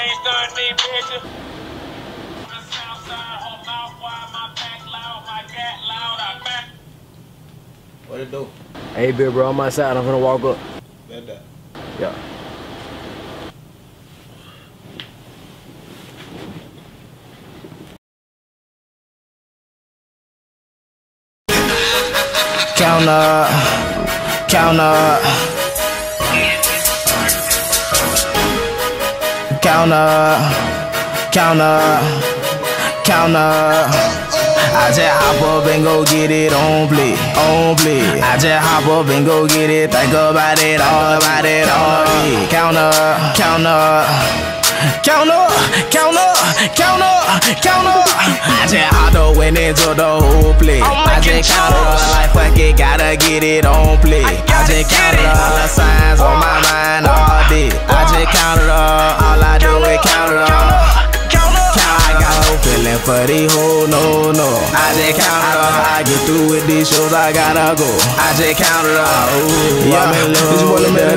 chain stirring me, bitches. My south side, her mouth wide, my back loud, my cat loud, I back. What it do? Hey, big bro, on my side, I'm gonna walk up. Bend that. Yeah. Counter. I just hop up and go get it on play, on play. I just hop up and go get it, think about it, all about it, all day. Counter, counter, counter, counter, counter, counter. I just hop up and into the whole play. I just counter like fuck it, gotta get it on play. I just counter all the signs on my mind all day. I just counter all I do is counter. Feeling for the whole no. I just count it up. I get through with these shows, I gotta go. I just count it up. Yeah, man, this boy the man. I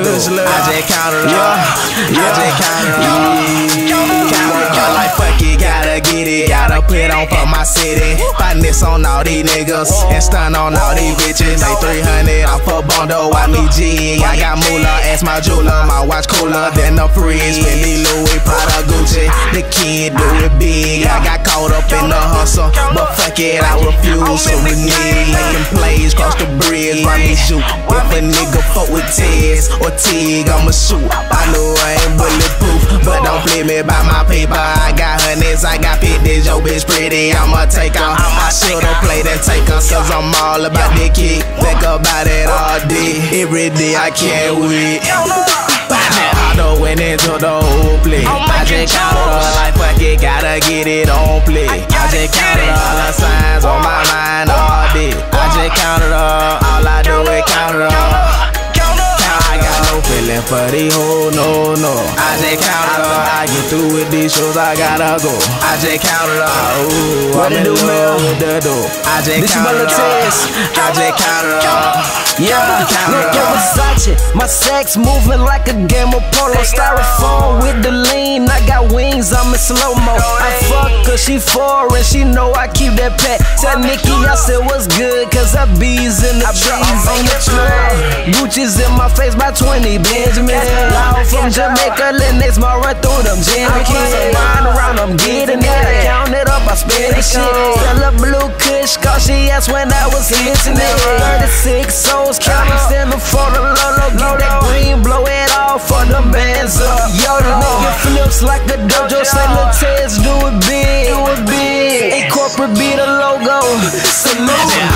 just count it up. I just count it up. Count it up like fuck it, gotta get it, gotta put on for my city. Finance on all these niggas and stun on all these bitches. Like 300 off a bundle, I need G. I got moolah, ask my jeweler, my watch cooler than the fridge. Fendi, Louis, Prada, Gucci, the kid do it big. I got caught up in the hustle, but fuck it, I refuse. So we need making plays, cross the bridge, run me shoot. If a nigga fuck with Tez or Tig, I'ma shoot. I know I ain't bulletproof, but don't play me by my paper. I got hundreds, I got 50s, yo bitch pretty, I'ma take her. I should've played and take her, cause I'm all about the kick. Think about it all day, every day I can't wait. I just went into the whole play. I just count it up like fuck it, gotta get it on play. I just count it all the signs on my mind all day. I just count it up, all I do is count it up. I got no feeling for the whole no. I just count it up. I get through with these shows, I gotta go. I just count it up. What it do, man? I just count it up. I just count it up. Yeah, look at Versace. My sex moving like a game of polo. Styrofoam with the lean, I got wings, I'm in slow-mo. I fuck her, she foreign, she know I keep that pet. Tell Nikki I said what's good, cause I bees in the trees on the floor. Gucci's in my face by 20 Benjamin. Loud from Jamaica, Linux, Mara through them Jimmy Kids. I'm riding around, I'm getting it, I count it up, I spend the shit. Tell a blue kush, cause she asked when I was hitting it. 36, so counting, standing for the low, get that green, blow it off for the bands up. Yo, the nigga flips like a dojo, say Lil Tez, do it big, do it big. And corporate be the logo, salute.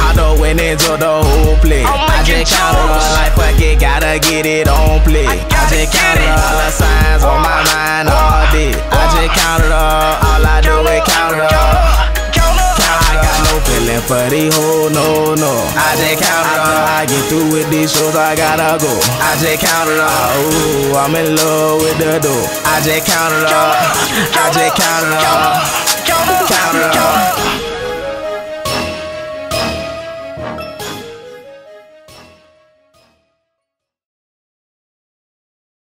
I just went into the whole play. I just count it up like fuck it, gotta get it on play. I just count it up, all the signs on my mind all day. I just count it up, all I do is count it up. Feeling for the whole no. I just count it up. I get through with these shows, I gotta go. I just count it up. Ooh, I'm in love with the dough. I just count it up. I just count it up.